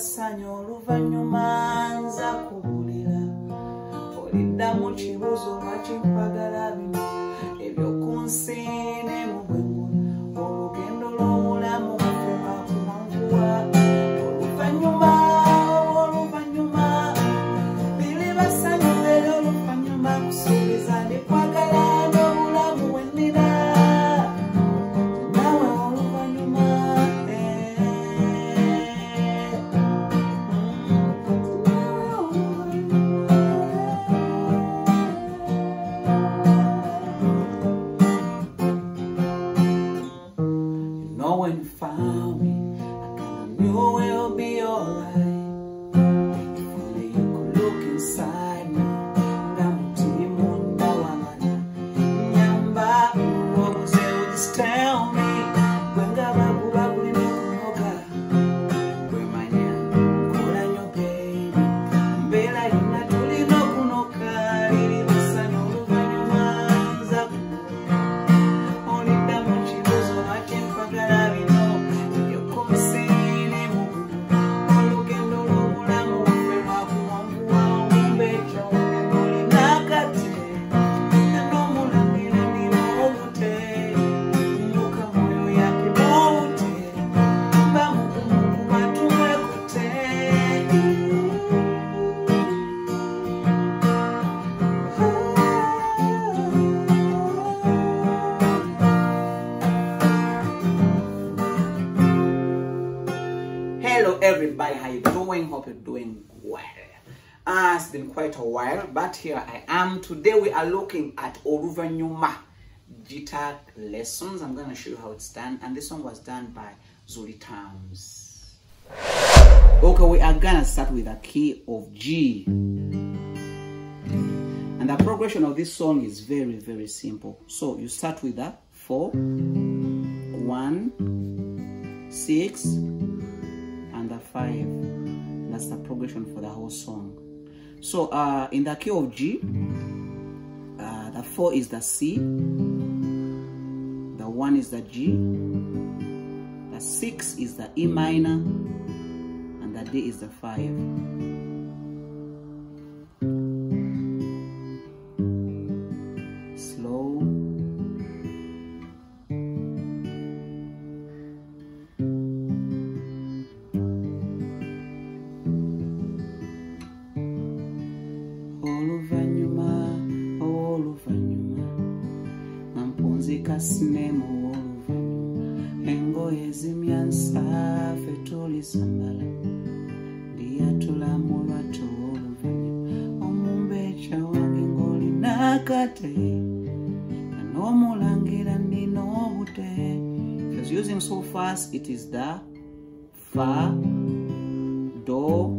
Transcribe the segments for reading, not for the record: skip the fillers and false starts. ssanyu oluvannyuma nza kuwulira. Oliddamu kibuuzo oba kimpagala bino eby'oku nsi n'emu bwe muli. Olugendo lw'omulamu mufuma kumanguwa. Oluvannyuma, oluvannyuma, biri bassanyu era oluvannyuma kusuubiza ndikwagala n'obulamu we nnina. When you found me, I kinda knew we'll be alright. Thankfully you could look inside me. Nyamba, what was it? Just tell me. When I was back in Oka, remind me, call on your baby. Bela ina tuli no kunoka, ili basa no luvanyuma zaku. Only that much you know, I can't forget. Hello everybody, how you doing? Hope you're doing well. It's been quite a while, but here I am. Today we are looking at Oluvannyuma guitar lessons. I'm gonna show you how it's done, and this song was done by Zulitums. Okay, we are gonna start with a key of G, and the progression of this song is very, very simple. So you start with a 4, 1, 6 and a 5. That's the progression for the whole song. So in the key of G, the 4 is the C, the 1 is the G, the 6 is the E minor, and the D is the 5. Sinema oluvanyuma engoye zimyansafe tulisambala lyatulamulwa oluvanyuma omumbeeca wange ng'olina kate n'omulangira nnina obute. Because using so fast, it is the fa, do,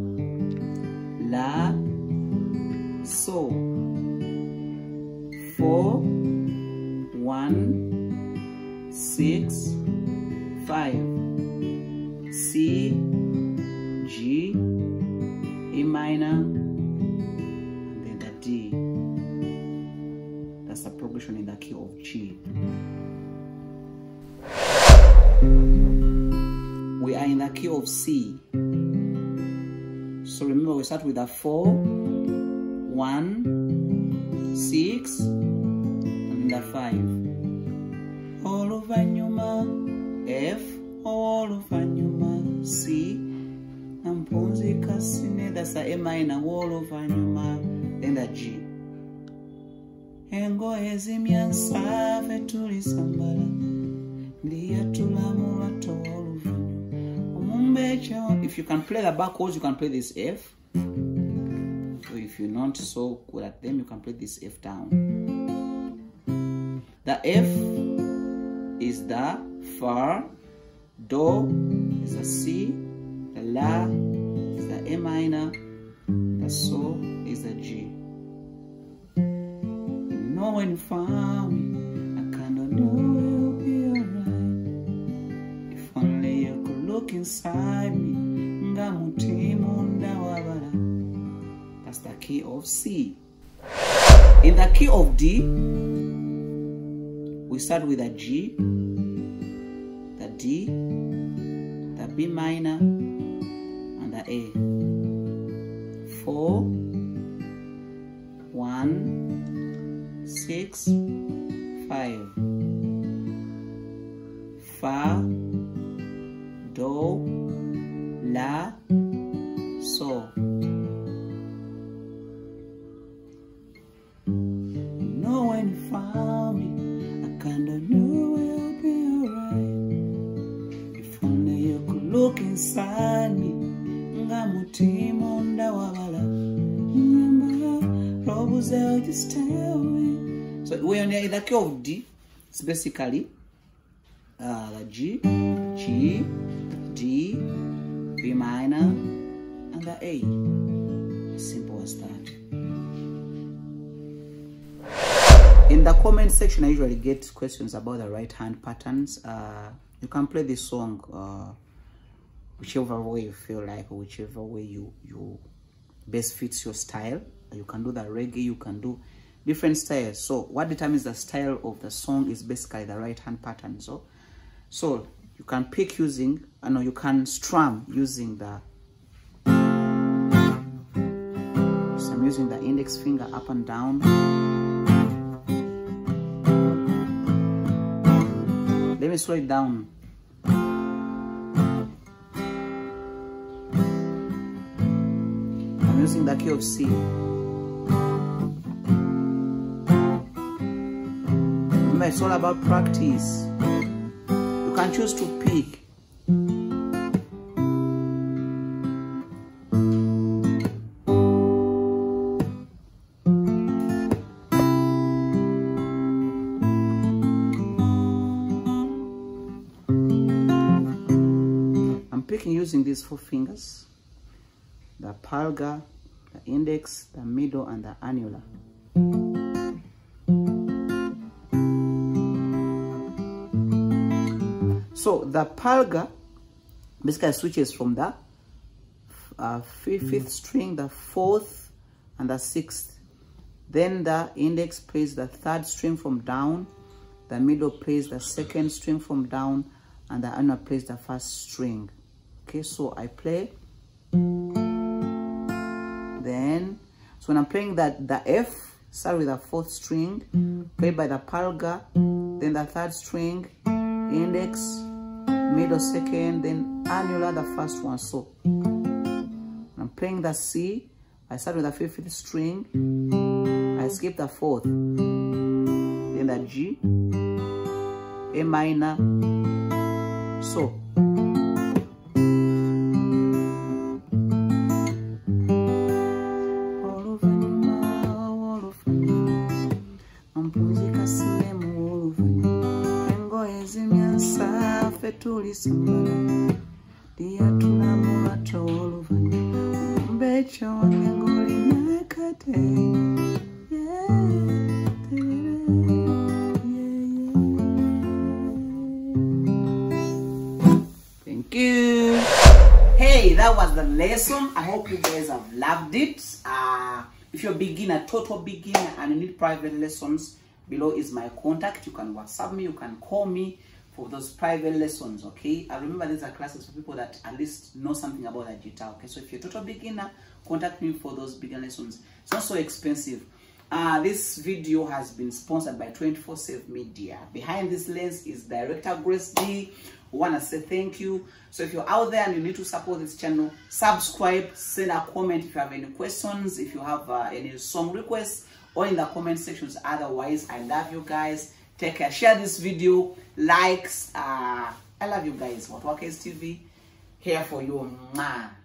la, so 4, 1, 6, 5, C, G, E minor, and then the D. That's the progression in the key of G. We are in the key of C. So remember, we start with a 4, 1, 6, and the 5. Oluvannyuma, F, Oluvannyuma, C, nampumzika sine, that's the A minor, Oluvannyuma, then the G. Engoye zimyansafe tulisambala, lyatulamulwa oluvanyuma omumbeeca. If you can play the back chords, you can play this F. So if you're not so good at them, you can play this F down. The F is the Fa, Do is the C, the La is the A minor, the So is the G. Knowing found I kinda knew you'll be alright. If only you could look inside me. That's the key of C. In the key of D, we start with a G, the D, the B minor, and the letter A. 4, 1, 6, 5. Fa, do, la, so. No one found me, I kinda knew it'll be alright. If only you could look inside me. Nga mutima onda wabala. Robuzel, just tell me. So when you're in the key of D, it's basically the G, G, D, B minor, and the A. Simple as that. In the comment section, I usually get questions about the right hand patterns. You can play this song whichever way you feel like, or whichever way you best fits your style. You can do the reggae, you can do different styles. So what determines the style of the song is basically the right hand pattern. So you can pick using, I know you can strum using the, so I'm using the index finger up and down. Let me slow it down. I'm using the key of C. Remember, it's all about practice. You can choose to pick. I'm picking using these four fingers: the palgar, the index, the middle, and the annular. So the palgar basically switches from the fifth string, the fourth, and the sixth. Then the index plays the third string from down, the middle plays the second string from down, and the annular plays the first string. Okay, so I play. Then, so when I'm playing that, the F, start with the fourth string, played by the palgar, then the third string, index, middle second, then annular, the first one. So when I'm playing the C, I start with the fifth string, I skip the fourth, then the G, A minor, so. Thank you. Hey, that was the lesson. I hope you guys have loved it. If you're a beginner, total beginner, and you need private lessons, below is my contact. You can WhatsApp me, you can call me for those private lessons, okay? I remember these are classes for people that at least know something about the guitar, okay? So if you're a total beginner, contact me for those beginner lessons. It's not so expensive. This video has been sponsored by 24/7 Media. Behind this lens is director Grace D. We want to say thank you. So if you're out there and you need to support this channel, subscribe, send a comment if you have any questions, if you have any song requests, or in the comment sections. Otherwise, I love you guys. Take care. Share this video. Likes. I love you guys. Watuwa Kays TV. Here for you. Mwah.